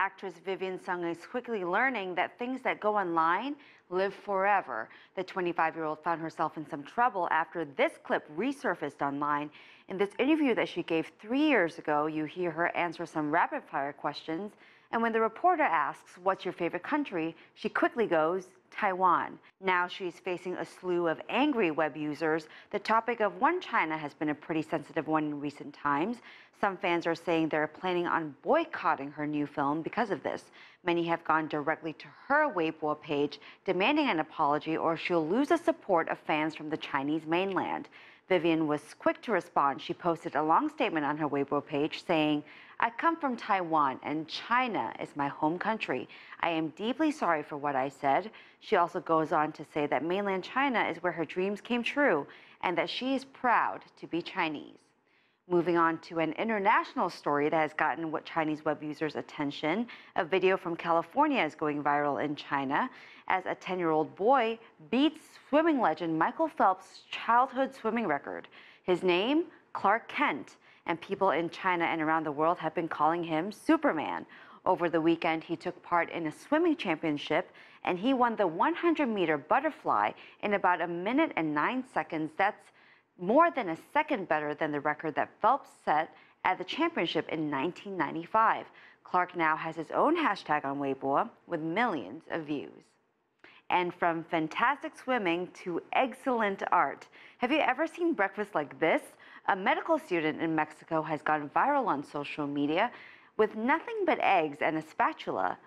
Actress Vivian Sung is quickly learning that things that go online live forever. The 25-year-old found herself in some trouble after this clip resurfaced online. In this interview that she gave 3 years ago, you hear her answer some rapid-fire questions. And when the reporter asks, "What's your favorite country?" she quickly goes, "Taiwan." Now she's facing a slew of angry web users. The topic of One China has been a pretty sensitive one in recent times. Some fans are saying they're planning on boycotting her new film because of this. Many have gone directly to her Weibo page, demanding an apology, or she'll lose the support of fans from the Chinese mainland. Vivian was quick to respond. She posted a long statement on her Weibo page saying, "I come from Taiwan, and China is my home country. I am deeply sorry for what I said." She also goes on to say that mainland China is where her dreams came true and that she is proud to be Chinese. Moving on to an international story that has gotten what Chinese web users' attention. A video from California is going viral in China as a 10-year-old boy beats swimming legend Michael Phelps' childhood swimming record. His name, Clark Kent, and people in China and around the world have been calling him Superman. Over the weekend, he took part in a swimming championship, and he won the 100-meter butterfly in about 1 minute and 9 seconds. That's more than a second better than the record that Phelps set at the championship in 1995. Clark now has his own hashtag on Weibo with millions of views. And from fantastic swimming to excellent art. Have you ever seen breakfast like this? A medical student in Mexico has gone viral on social media with nothing but eggs and a spatula.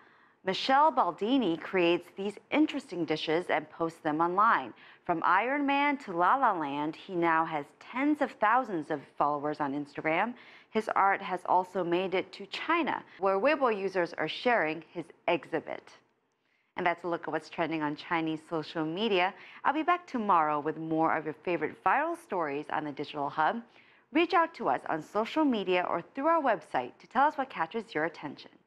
Michelle Baldini creates these interesting dishes and posts them online. From Iron Man to La La Land, he now has tens of thousands of followers on Instagram. His art has also made it to China, where Weibo users are sharing his exhibit. And that's a look at what's trending on Chinese social media. I'll be back tomorrow with more of your favorite viral stories on the Digital Hub. Reach out to us on social media or through our website to tell us what catches your attention.